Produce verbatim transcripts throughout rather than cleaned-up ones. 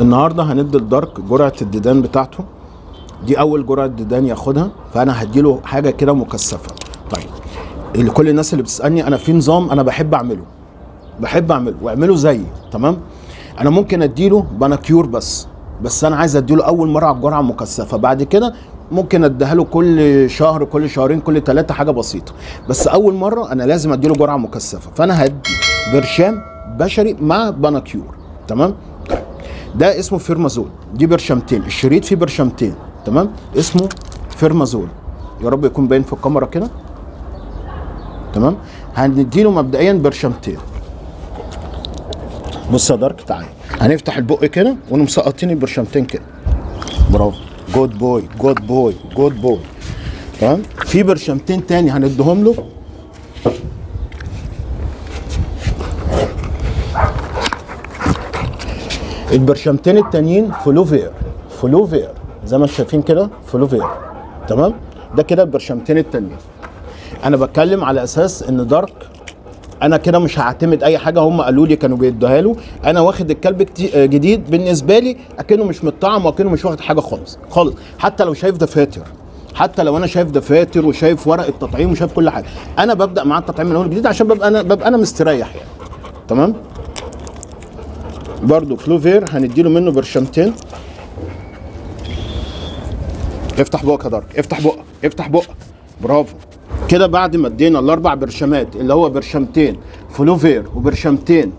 النهارده هندي لدارك جرعه الديدان بتاعته، دي اول جرعه ديدان ياخدها، فانا هديله حاجه كده مكثفه. طيب كل الناس اللي بتسالني انا في نظام انا بحب اعمله بحب اعمله واعمله زيي، تمام؟ انا ممكن اديله بانكيور بس بس انا عايز اديله اول مره على الجرعه مكثفه، بعد كده ممكن اديها له كل شهر كل شهرين كل ثلاثه حاجه بسيطه، بس اول مره انا لازم اديله جرعه مكثفه، فانا هدي برشام بشري مع بانكيور، تمام؟ طيب ده اسمه فيرمازول، دي برشامتين، الشريط فيه برشامتين، تمام؟ اسمه فيرمازول، يا رب يكون باين في الكاميرا كده، تمام؟ هنديله مبدئيا برشامتين. بص يا دارك تعالى، هنفتح البق كده ونقوم مسقطين البرشامتين كده. برافو، جود بوي جود بوي جود بوي، تمام؟ في برشامتين تاني هنديهم له، البرشامتين التانيين فلوفير فلوفير زي ما انتم شايفين كده فلوفير، تمام؟ ده كده البرشامتين التانيين. انا بتكلم على اساس ان دارك انا كده مش هعتمد اي حاجه هم قالوا لي كانوا بيدوها له، انا واخد الكلب جديد بالنسبه لي اكنه مش متطعم واكنه مش واخد حاجه خالص خالص، حتى لو شايف دفاتر، حتى لو انا شايف دفاتر وشايف ورق التطعيم وشايف كل حاجه، انا ببدا معاه التطعيم من اول جديد عشان ببقى انا ببقى انا مستريح يعني، تمام؟ برضو فلوفير هنديله منه برشامتين. افتح بقك يا دارك، افتح بقك افتح بقك، برافو كده. بعد ما ادينا الاربع برشامات اللي هو برشامتين فلوفير وبرشامتين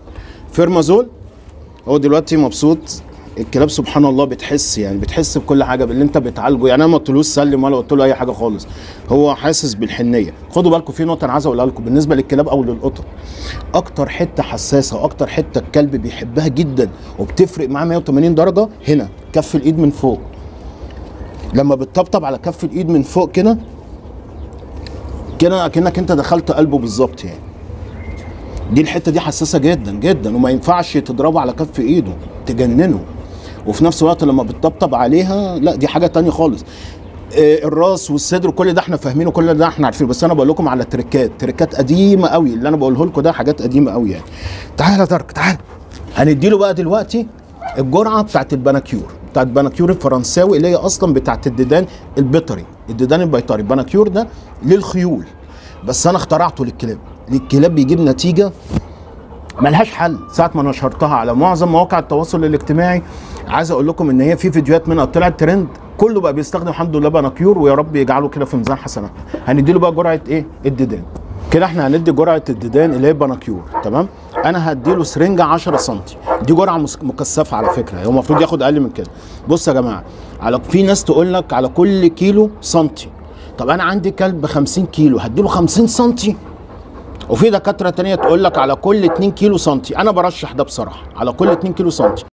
فيرمازول، هو دلوقتي مبسوط الكلاب سبحان الله، بتحس يعني بتحس بكل حاجه باللي انت بتعالجه، يعني انا ما قلتلوش سلم ولا قلت له اي حاجه خالص، هو حاسس بالحنيه. خدوا بالكم في نقطه انا عايز اقولها لكم بالنسبه للكلاب او للقطط، اكتر حته حساسه واكتر حته الكلب بيحبها جدا وبتفرق معاه مية وتمانين درجه هنا كف الايد من فوق، لما بتطبطب على كف الايد من فوق كده كده اكنك انت دخلت قلبه بالظبط يعني، دي الحته دي حساسه جدا جدا وما ينفعش تضربه على كف ايده تجننه، وفي نفس الوقت لما بتطبطب عليها لا دي حاجه تانية خالص. آه الراس والصدر كل ده احنا فاهمينه كل ده احنا عارفينه، بس انا بقول لكم على تريكات تريكات قديمه قوي، اللي انا بقوله لكم ده حاجات قديمه قوي يعني. تعالى يا دارك تعالى، هنديله بقى دلوقتي الجرعه بتاعت الباناكيور بتاعت باناكيور الفرنساوي اللي هي اصلا بتاعت الديدان البيطري الديدان البيطري الباناكيور ده للخيول، بس انا اخترعته للكلاب للكلاب بيجيب نتيجه ملهاش حل. ساعه ما نشرتها على معظم مواقع التواصل الاجتماعي، عايز اقول لكم ان هي في فيديوهات منها طلعت ترند، كله بقى بيستخدم الحمد لله باناكيور، ويا رب يجعله كده في ميزان حسناتنا. هنديله بقى جرعه ايه؟ الديدان. كده احنا هندي جرعه الديدان اللي هي باناكيور، تمام؟ انا هديله سرنجه عشرة سم، دي جرعه مكثفه على فكره، هو المفروض ياخد اقل من كده. بص يا جماعه، على في ناس تقول لك على كل كيلو سنتي، طب انا عندي كلب خمسين كيلو هديله خمسين سنتي، وفي دكاتره تانية تقول لك على كل اتنين كيلو سنتي، انا برشح ده بصراحه على كل اتنين كيلو سنتي.